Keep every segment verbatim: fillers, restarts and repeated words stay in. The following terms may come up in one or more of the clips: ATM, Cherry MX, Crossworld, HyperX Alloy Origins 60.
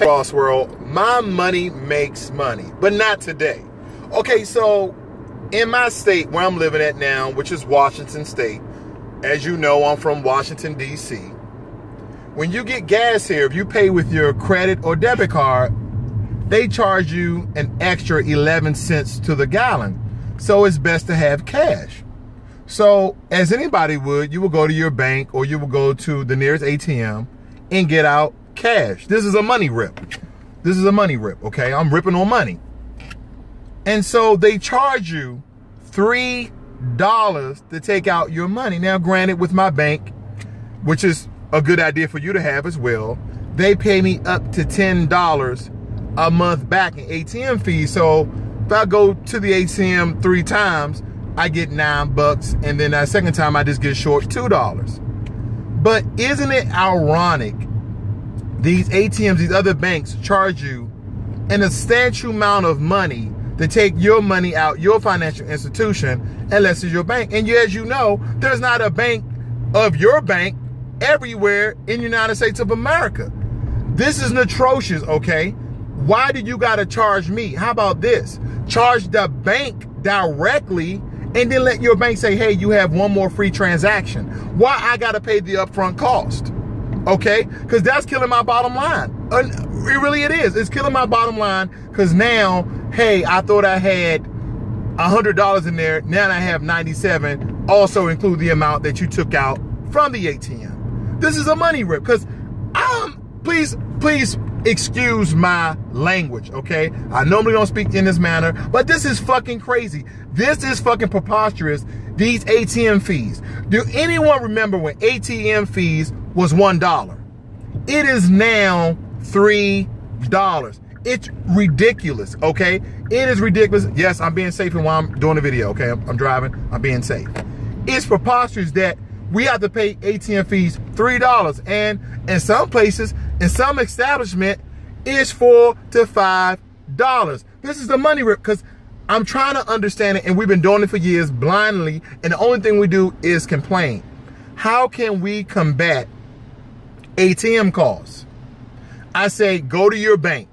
Crossworld, my money makes money, but not today. Okay, so in my state where I'm living at now, which is Washington State, as you know, I'm from Washington, D C. When you get gas here, if you pay with your credit or debit card, they charge you an extra eleven cents to the gallon. So it's best to have cash. So as anybody would, you will go to your bank or you will go to the nearest A T M and get out cash. This is a money rip. This is a money rip, okay? I'm ripping on money. And so they charge you three dollars to take out your money. Now, granted, with my bank, which is a good idea for you to have as well, they pay me up to ten dollars a month back in A T M fees. So if I go to the A T M three times, I get nine bucks. And then that second time, I just get short two dollars. But isn't it ironic? These A T Ms, these other banks charge you an substantial amount of money to take your money out your financial institution, unless it's your bank. And as you know, there's not a bank of your bank everywhere in the United States of America. This is atrocious, okay? Why do you gotta charge me? How about this? Charge the bank directly and then let your bank say, hey, you have one more free transaction. Why I gotta pay the upfront cost, okay? Because that's killing my bottom line. It really it is. It's killing my bottom line because now, hey, I thought I had one hundred dollars in there. Now I have ninety-seven. Also include the amount that you took out from the A T M. This is a money rip because I'm, please, please excuse my language, okay? I normally don't speak in this manner, but this is fucking crazy. This is fucking preposterous, these A T M fees. Do anyone remember when A T M fees was one dollar? It is now three dollars. It's ridiculous, okay? It is ridiculous. Yes, I'm being safe while I'm doing the video, okay? I'm, I'm driving, I'm being safe. It's preposterous that we have to pay A T M fees three dollars. And in some places, in some establishment, it's four to five dollars. This is the money rip, because I'm trying to understand it, and we've been doing it for years blindly, and the only thing we do is complain. How can we combat A T M costs? I say, go to your bank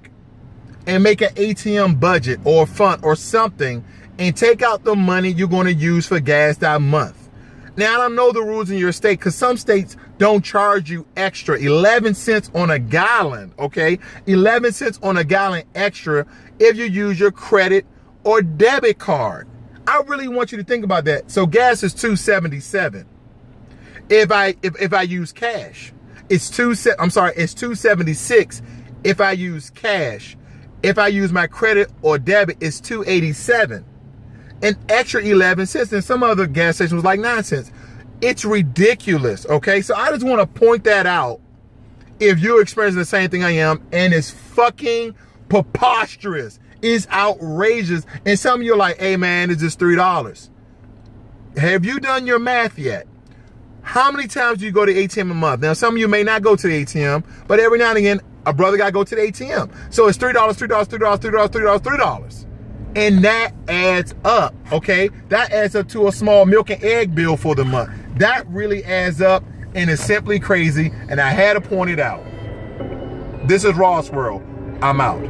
and make an A T M budget or fund or something and take out the money you're gonna use for gas that month. Now, I don't know the rules in your state, because some states don't charge you extra. eleven cents on a gallon, okay? eleven cents on a gallon extra if you use your credit or debit card. I really want you to think about that. So gas is two seventy-seven. If I if, if I use cash, it's two I'm sorry, it's two seventy-six if I use cash. If I use my credit or debit, it's two eighty-seven. An extra eleven cents, and some other gas station was like nine cents. It's ridiculous, okay? So I just want to point that out if you're experiencing the same thing I am, and it's fucking preposterous. It's outrageous. And some of you are like, hey, man, it's just three dollars. Have you done your math yet? How many times do you go to the A T M a month? Now, some of you may not go to the A T M, but every now and again, a brother got to go to the A T M. So it's three dollars, three dollars, three dollars, three dollars, three dollars, three dollars. And that adds up, okay? That adds up to a small milk and egg bill for the month. That really adds up, and it's simply crazy. And I had to point it out. This is Crossworld. I'm out.